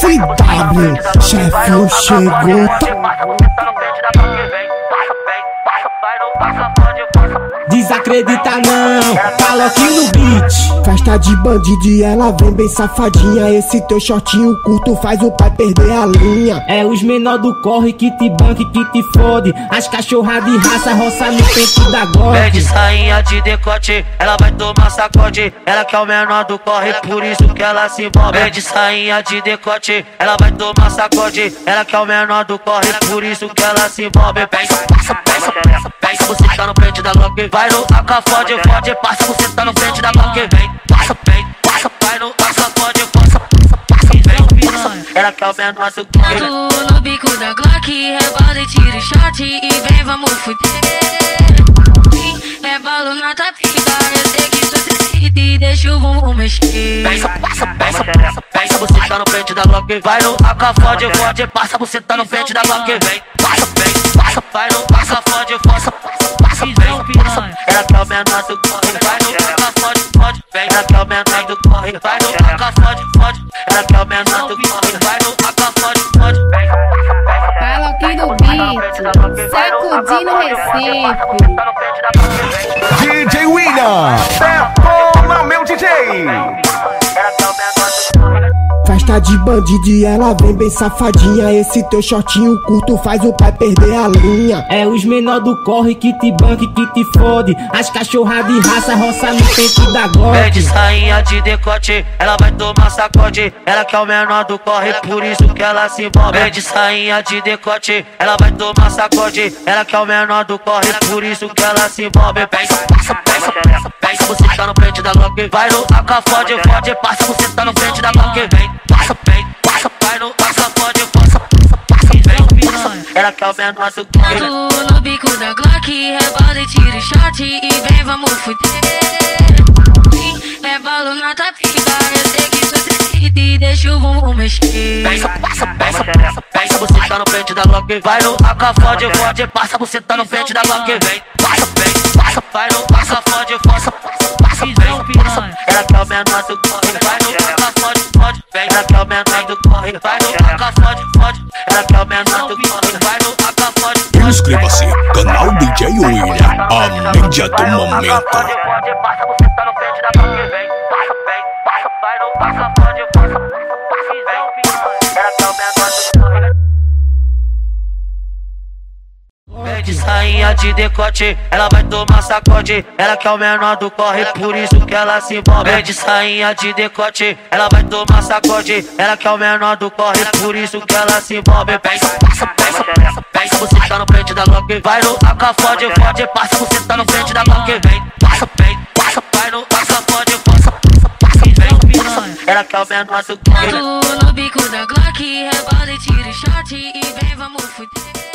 CW, chefão chegou. Desacredita não, fala aqui no beat. Festa de bandido e ela vem bem safadinha. Esse teu shortinho curto faz o pai perder a linha. É os menor do corre que te banca e que te fode. As cachorradas de raça roça no peito da gorda. Vem de sainha de decote, ela vai tomar sacode. Ela que é o menor do corre, por isso que ela se envolve. Vem de sainha de decote, ela vai tomar sacode. Ela que é o menor do corre, por isso que ela se envolve. Passa, você tá no frente da Glock, vai no AK, fode, fode. Passa, você tá no frente da Glock, vem, passa, vai no AK, fode, passa, vem, passa. Ela quer o menor do corre. Tanto no bico da Glock, rebala e tira o shot e vem, vamos fuder. Rebalo na tapita, eu sei que tu decide e deixa o bumbum mexer. Passa, você tá no frente da Glock, vai no AK, fode, fode. Passa, você tá no frente da Glock, vem, passa, vai no AK, fode, passa, vem. Ela quer o menor do corre, vai no AK, fode, fode, vem. Ela quer o menor do corre, vai no AK, fode, fode. Ela quer o menor do corre, vai no AK, fode, fode. Fala aqui do beat, sacudindo Recife. DJ William, performa meu DJ. Festa de bandido e ela vem bem safadinha. Esse teu shortinho curto faz o pai perder a linha. É os menor do corre que te banca e que te fode. As cachorradas de raça roça no peito da gorda. Vem de sainha de decote, ela vai tomar sacode. Ela que é o menor do corre, por isso que ela se envolve. Vem de sainha de decote, ela vai tomar sacode. Ela que é o menor do corre, por isso que ela se envolve. Passa, você tá no frente da Glock, vai no AK, fode, fode. Passa, você tá no frente da Glock, vem. Passa, vai no passa, pode, passa, vem, passa. Ela quer o menor do corre. Tanto no bico da Glock, rebala e tira o shot e vem, vamos fuder. Rebalo na tapita, eu sei que tu decide e deixa o bumbum mexer. Passa, você tá no frente da Glock, vai no AK, fode, fode. Passa, você tá no frente da Glock, vem, passa, vai no passa, fode, passa, vem. Ela quer o menor do corre, vai no AK, fode. Ela quer o menor do corre, vai no AK, fode, fode. Ela quer o menor do corre, vai no AK, fode, fode. Inscreva-se, canal DJ William, a mídia do momento. Passa, você tá no frente da Glock, vem. Passa, vai no passa, fode, passa. Ela quer o menor do corre. Vem de sainha de decote, ela vai tomar sacode. Ela quer o menor do corre, por isso que ela se envolve. Vem de sainha de decote, ela vai tomar sacode. Ela quer o menor do corre, por isso que ela se envolve. Passa, você tá no frente da Glock, vai no AK, fode, fode. Passa, você tá no frente da Glock, vem. Passa, vai no AK, fode, passa, vem. Ela quer o menor do corre. No bico da Glock, rebala e tira o shot e vem, vamos fuder.